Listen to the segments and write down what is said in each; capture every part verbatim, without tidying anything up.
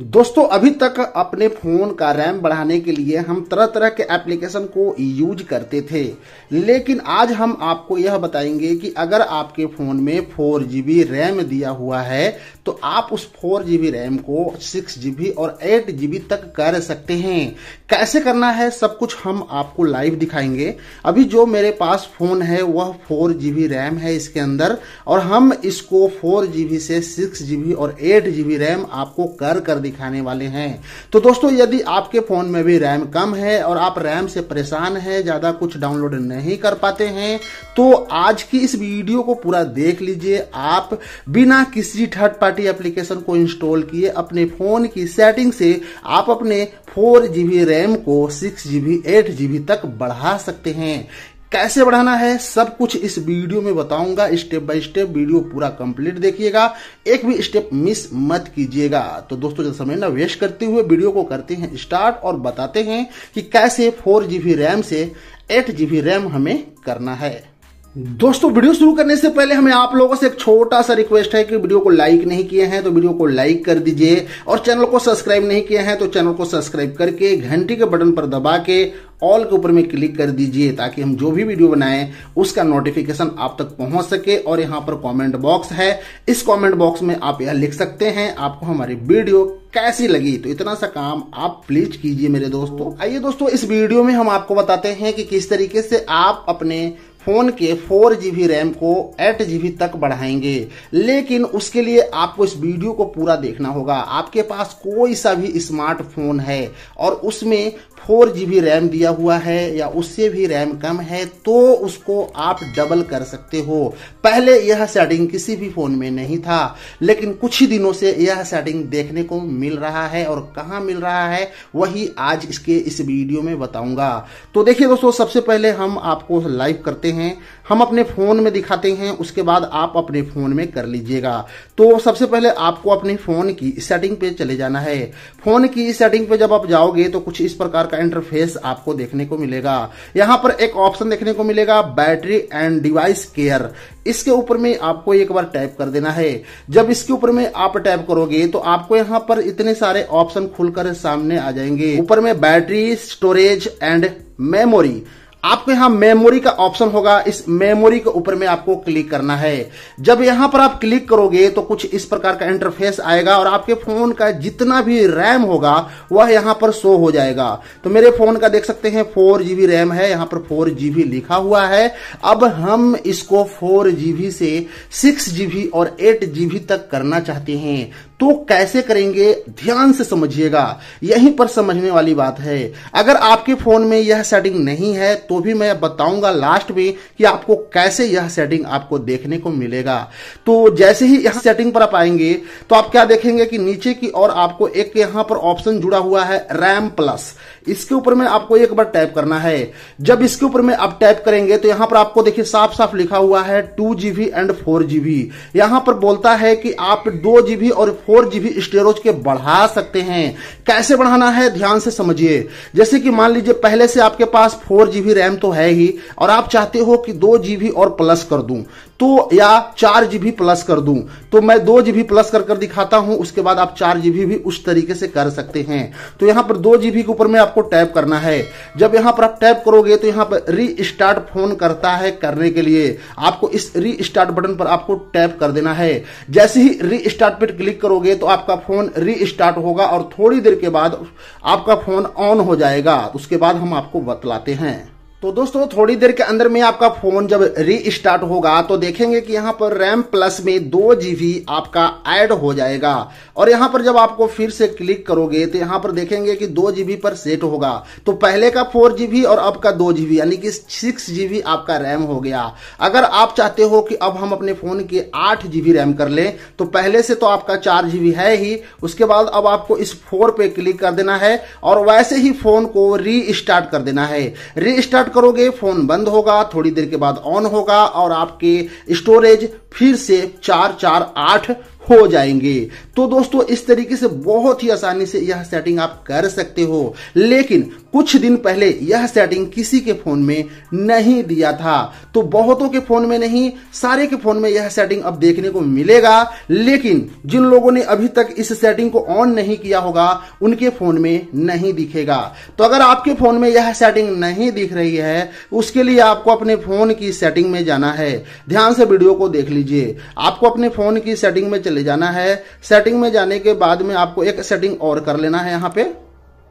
दोस्तों अभी तक अपने फोन का रैम बढ़ाने के लिए हम तरह तरह के एप्लीकेशन को यूज करते थे, लेकिन आज हम आपको यह बताएंगे कि अगर आपके फोन में फोर जीबी रैम दिया हुआ है तो आप उस फोर जीबी रैम को सिक्स जीबी और एट जीबी तक कर सकते हैं। कैसे करना है सब कुछ हम आपको लाइव दिखाएंगे। अभी जो मेरे पास फोन है वह फोर जीबी रैम है इसके अंदर, और हम इसको फोर जीबी से सिक्स जीबी और एट जीबी रैम आपको कर कर दिखाने वाले हैं। तो दोस्तों यदि आपके फोन में भी रैम कम है और आप रैम से परेशान हैं, ज्यादा कुछ डाउनलोड नहीं कर पाते हैं, तो आज की इस वीडियो को पूरा देख लीजिए। आप बिना किसी थर्ड पार्टी एप्लीकेशन को इंस्टॉल किए अपने फोन की सेटिंग से आप अपने फोर जीबी रैम को सिक्स जीबी एट जीबी तक बढ़ा सकते हैं। कैसे बढ़ाना है सब कुछ इस वीडियो में बताऊंगा, स्टेप बाय स्टेप वीडियो पूरा कंप्लीट देखिएगा, एक भी स्टेप मिस मत कीजिएगा। तो दोस्तों जब समय ना वेस्ट करते हुए वीडियो को करते हैं स्टार्ट और बताते हैं कि कैसे फोर जीबी रैम से एट जीबी रैम हमें करना है। दोस्तों वीडियो शुरू करने से पहले हमें आप लोगों से एक छोटा सा रिक्वेस्ट है कि वीडियो को लाइक नहीं किए हैं तो वीडियो को लाइक कर दीजिए, और चैनल को सब्सक्राइब नहीं किए हैं तो चैनल को सब्सक्राइब करके घंटी के बटन पर दबा के ऑल के ऊपर में क्लिक कर दीजिए, ताकि हम जो भी वीडियो बनाएं उसका नोटिफिकेशन आप तक पहुंच सके। और यहां पर कमेंट बॉक्स है, इस कमेंट बॉक्स में आप यह लिख सकते हैं आपको हमारी वीडियो कैसी लगी। तो इतना सा काम आप प्लीज कीजिए मेरे दोस्तों। आइए दोस्तों इस वीडियो में हम आपको बताते हैं कि किस तरीके से आप अपने फोन के फोर जीबी रैम को एट जीबी तक बढ़ाएंगे, लेकिन उसके लिए आपको इस वीडियो को पूरा देखना होगा। आपके पास कोई सा भी स्मार्टफोन है और उसमें फोर जीबी रैम दिया हुआ है या उससे भी रैम कम है तो उसको आप डबल कर सकते हो। पहले यह सेटिंग किसी भी फोन में नहीं था, लेकिन कुछ ही दिनों से यह सेटिंग देखने को मिल रहा है, और कहाँ मिल रहा है वही आज इसके इस वीडियो में बताऊंगा। तो देखिए दोस्तों सबसे पहले हम आपको लाइव करते हैं, हम अपने फोन में दिखाते हैं, उसके बाद आप अपने फोन में कर लीजिएगा। तो सबसे पहले आपको अपने फोन की सेटिंग पे चले जाना है। फोन की सेटिंग पे जब आप जाओगे तो कुछ इस प्रकार का इंटरफेस आपको देखने को मिलेगा। यहां पर एक ऑप्शन देखने को मिलेगा बैटरी एंड डिवाइस केयर, इसके ऊपर में आपको एक बार टैप कर देना है। जब इसके ऊपर में आप टैप करोगे तो आपको यहां पर इतने सारे ऑप्शन खुलकर सामने आ जाएंगे। ऊपर में बैटरी, स्टोरेज एंड मेमोरी, आपको यहाँ मेमोरी का ऑप्शन होगा, इस मेमोरी के ऊपर में आपको क्लिक करना है। जब यहाँ पर आप क्लिक करोगे तो कुछ इस प्रकार का इंटरफेस आएगा और आपके फोन का जितना भी रैम होगा वह यहाँ पर शो हो जाएगा। तो मेरे फोन का देख सकते हैं फोर जीबी रैम है, यहाँ पर फोर जीबी लिखा हुआ है। अब हम इसको फोर जीबी से सिक्स जीबी और एट जीबी तक करना चाहते हैं, तो कैसे करेंगे ध्यान से समझिएगा, यहीं पर समझने वाली बात है। अगर आपके फोन में यह सेटिंग नहीं है तो भी मैं बताऊंगा लास्ट में कि आपको कैसे यह सेटिंग आपको देखने को मिलेगा। तो जैसे ही यह सेटिंग पर आप आएंगे तो आप क्या देखेंगे कि नीचे की ओर आपको एक यहां पर ऑप्शन जुड़ा हुआ है रैम प्लस, इसके ऊपर में आपको एक बार टैप करना है। जब इसके ऊपर में आप टैप करेंगे तो यहां पर आपको देखिए साफ साफ लिखा हुआ है two GB and four GB. यहां पर बोलता है कि आप दो जीबी और फोर जीबी स्टोरेज के बढ़ा सकते हैं। कैसे बढ़ाना है ध्यान से समझिए। जैसे कि मान लीजिए पहले से आपके पास फोर जीबी रैम तो है ही, और आप चाहते हो कि दो जीबी और प्लस कर दूं तो, या चार जीबी प्लस कर दूं, तो मैं दो जीबी प्लस कर कर दिखाता हूं, उसके बाद आप चार जीबी भी उस तरीके से कर सकते हैं। तो यहां पर दो जीबी के ऊपर में आपको टैप करना है। जब यहां पर आप टैप करोगे तो यहां पर रीस्टार्ट फोन करता है, करने के लिए आपको इस रीस्टार्ट बटन पर आपको टैप कर देना है। जैसे ही रीस्टार्ट पर क्लिक करोगे तो आपका फोन रीस्टार्ट होगा और थोड़ी देर के बाद आपका फोन ऑन हो जाएगा, उसके बाद हम आपको बतलाते हैं। तो दोस्तों थोड़ी देर के अंदर में आपका फोन जब रीस्टार्ट होगा तो देखेंगे कि यहाँ पर रैम प्लस में दो जीबी आपका ऐड हो जाएगा, और यहाँ पर जब आपको फिर से क्लिक करोगे तो यहाँ पर देखेंगे कि दो जीबी पर सेट होगा। तो पहले का फोर जीबी और अब का दो जीबी यानी कि सिक्स जीबी आपका रैम हो गया। अगर आप चाहते हो कि अब हम अपने फोन के आठ जीबी रैम कर लें तो पहले से तो आपका चार जीबी है ही, उसके बाद अब आपको इस फोर पे क्लिक कर देना है और वैसे ही फोन को रीस्टार्ट कर देना है। रीस्टार्ट करोगे फोन बंद होगा, थोड़ी देर के बाद ऑन होगा और आपके स्टोरेज फिर से चार चार आठ हो जाएंगे। तो दोस्तों इस तरीके से बहुत ही आसानी से यह सेटिंग आप कर सकते हो। लेकिन कुछ दिन पहले यह सेटिंग किसी के फोन में नहीं दिया था, तो बहुतों के फोन में नहीं सारे के फोन में यह सेटिंग अब देखने को मिलेगा। लेकिन जिन लोगों ने अभी तक इस सेटिंग को ऑन नहीं किया होगा उनके फोन में नहीं दिखेगा। तो अगर आपके फोन में यह सेटिंग नहीं दिख रही है उसके लिए आपको अपने फोन की सेटिंग में जाना है। ध्यान से वीडियो को देख लीजिए। आपको अपने फोन की सेटिंग में चले जाना है। सेटिंग में जाने के बाद में आपको एक सेटिंग और कर लेना है। यहाँ पे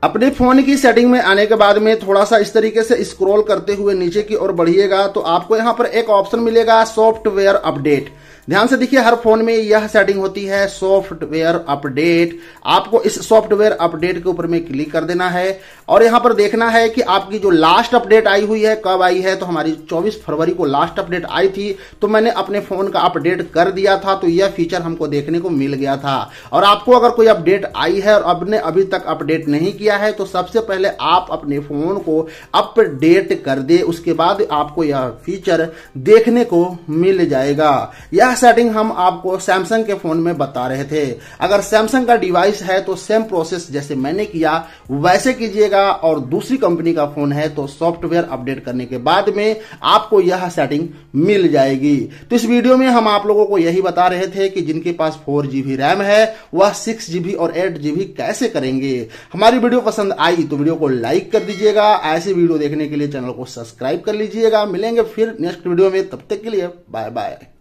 अपने फोन की सेटिंग में आने के बाद में थोड़ा सा इस तरीके से स्क्रॉल करते हुए नीचे की ओर बढ़िएगा तो आपको यहाँ पर एक ऑप्शन मिलेगा सॉफ्टवेयर अपडेट। ध्यान से देखिए, हर फोन में यह सेटिंग होती है सॉफ्टवेयर अपडेट। आपको इस सॉफ्टवेयर अपडेट के ऊपर में क्लिक कर देना है और यहां पर देखना है कि आपकी जो लास्ट अपडेट आई हुई है कब आई है। तो हमारी चौबीस फरवरी को लास्ट अपडेट आई थी, तो मैंने अपने फोन का अपडेट कर दिया था, तो यह फीचर हमको देखने को मिल गया था। और आपको अगर कोई अपडेट आई है और आपने अभी तक अपडेट नहीं किया है तो सबसे पहले आप अपने फोन को अपडेट कर दे, उसके बाद आपको यह फीचर देखने को मिल जाएगा। यह सेटिंग हम आपको सैमसंग के फोन में बता रहे थे। अगर सैमसंग का डिवाइस है तो सेम प्रोसेस जैसे मैंने किया वैसे कीजिएगा, और दूसरी कंपनी का फोन है तो सॉफ्टवेयर अपडेट करने के बाद में आपको यह सेटिंग मिल जाएगी। तो इस वीडियो में हम आप लोगों को यही बता रहे थे कि जिनके पास फोर जीबी रैम है वह सिक्स जीबी और एट जीबी कैसे करेंगे। हमारी वीडियो पसंद आई तो वीडियो को लाइक कर दीजिएगा। ऐसी वीडियो देखने के लिए चैनल को सब्सक्राइब कर लीजिएगा। मिलेंगे फिर नेक्स्ट वीडियो में, तब तक के लिए बाय बाय।